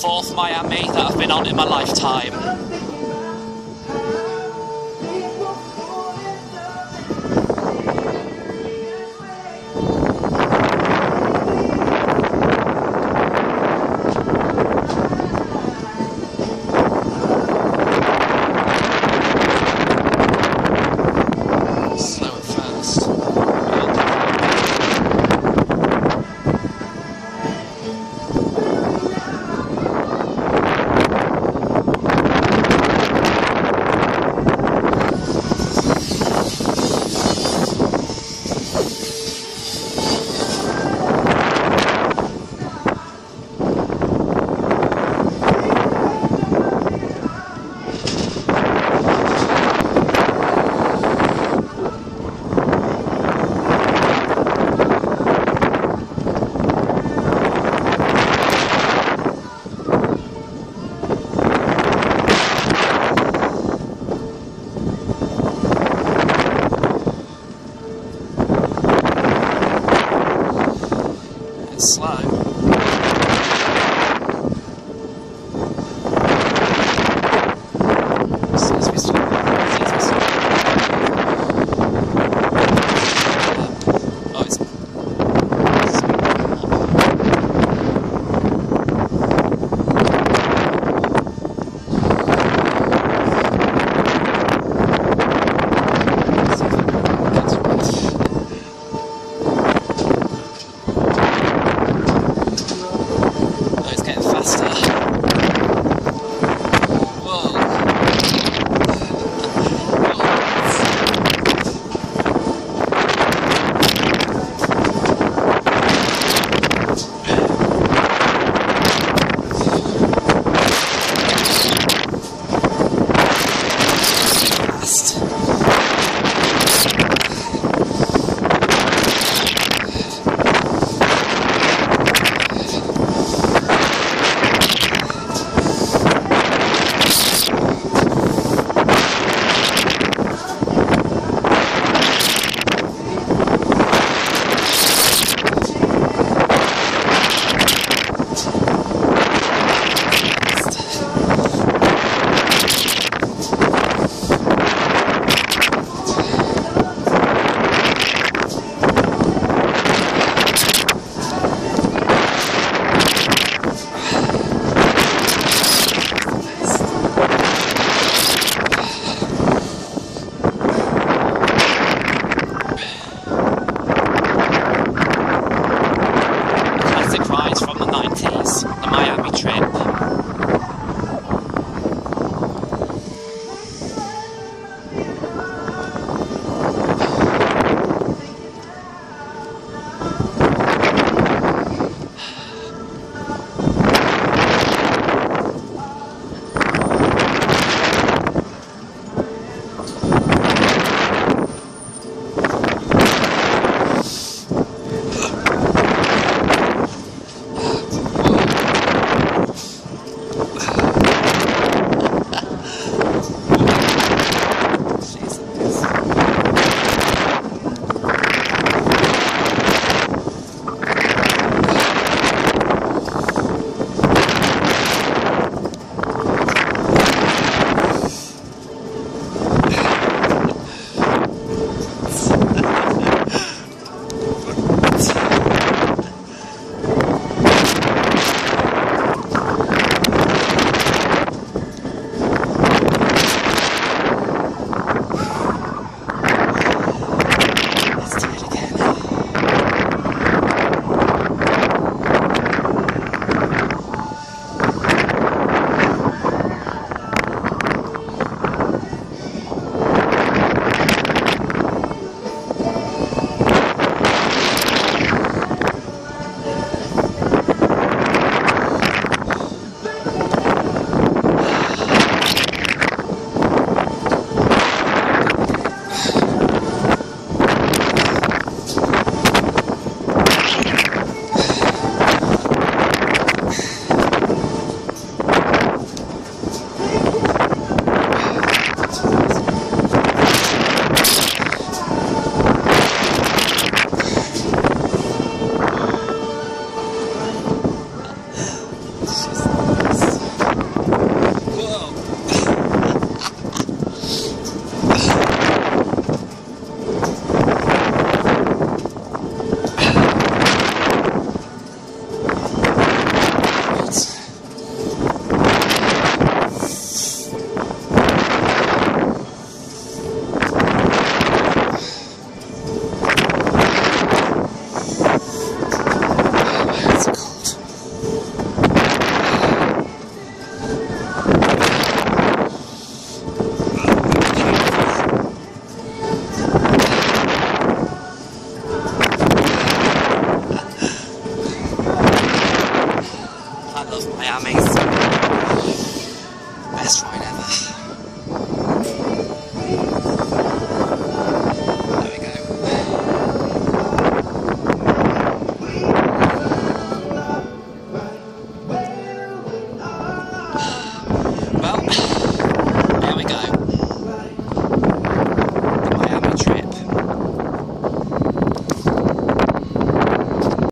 Fourth Miami that I've been on in my lifetime. slide.